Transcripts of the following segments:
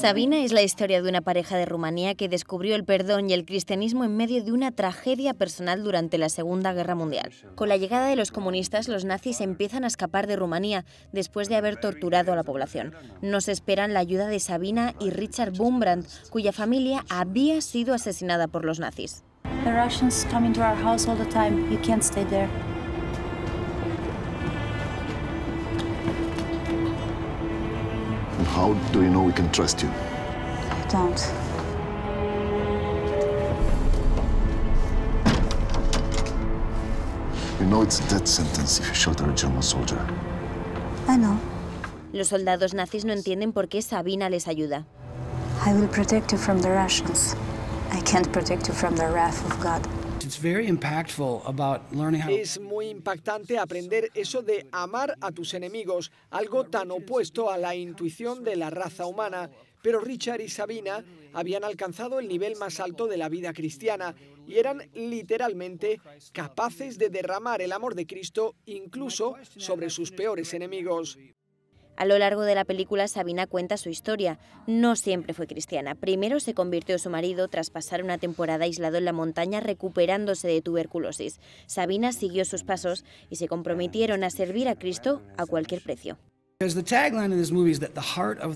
Sabina es la historia de una pareja de Rumanía que descubrió el perdón y el cristianismo en medio de una tragedia personal durante la Segunda Guerra Mundial. Con la llegada de los comunistas, los nazis empiezan a escapar de Rumanía después de haber torturado a la población. Nos esperan la ayuda de Sabina y Richard Wurmbrand, cuya familia había sido asesinada por los nazis. The Russians come into our house all the time. You can't stay there. How do you know we can trust you? I don't. You know it's a death sentence if you shot a German soldier. I know. Los soldados nazis no entienden por qué Sabina les ayuda. I will protect you from the Russians. I can't protect you from the wrath of God. Es muy impactante aprender eso de amar a tus enemigos, algo tan opuesto a la intuición de la raza humana. Pero Richard y Sabina habían alcanzado el nivel más alto de la vida cristiana y eran literalmente capaces de derramar el amor de Cristo incluso sobre sus peores enemigos. A lo largo de la película, Sabina cuenta su historia. No siempre fue cristiana. Primero se convirtió su marido tras pasar una temporada aislado en la montaña recuperándose de tuberculosis. Sabina siguió sus pasos y se comprometieron a servir a Cristo a cualquier precio.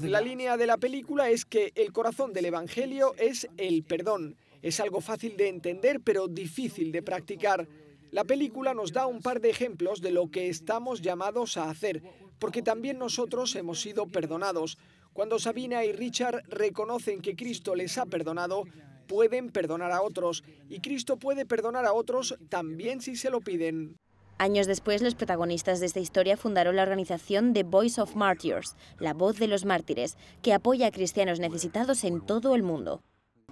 La línea de la película es que el corazón del Evangelio es el perdón. Es algo fácil de entender, pero difícil de practicar. La película nos da un par de ejemplos de lo que estamos llamados a hacer, porque también nosotros hemos sido perdonados. Cuando Sabina y Richard reconocen que Cristo les ha perdonado, pueden perdonar a otros, y Cristo puede perdonar a otros también si se lo piden. Años después, los protagonistas de esta historia fundaron la organización The Voice of Martyrs, la voz de los mártires, que apoya a cristianos necesitados en todo el mundo.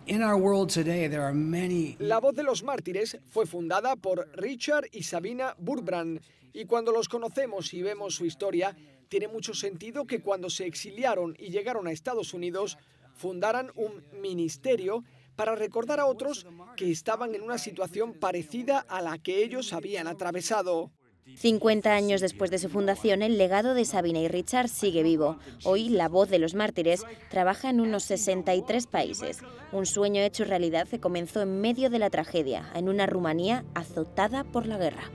La voz de los mártires fue fundada por Richard y Sabina Wurmbrand, y cuando los conocemos y vemos su historia, tiene mucho sentido que cuando se exiliaron y llegaron a Estados Unidos, fundaran un ministerio para recordar a otros que estaban en una situación parecida a la que ellos habían atravesado. 50 años después de su fundación, el legado de Sabina y Richard sigue vivo. Hoy, La Voz de los Mártires trabaja en unos 63 países. Un sueño hecho realidad que comenzó en medio de la tragedia, en una Rumanía azotada por la guerra.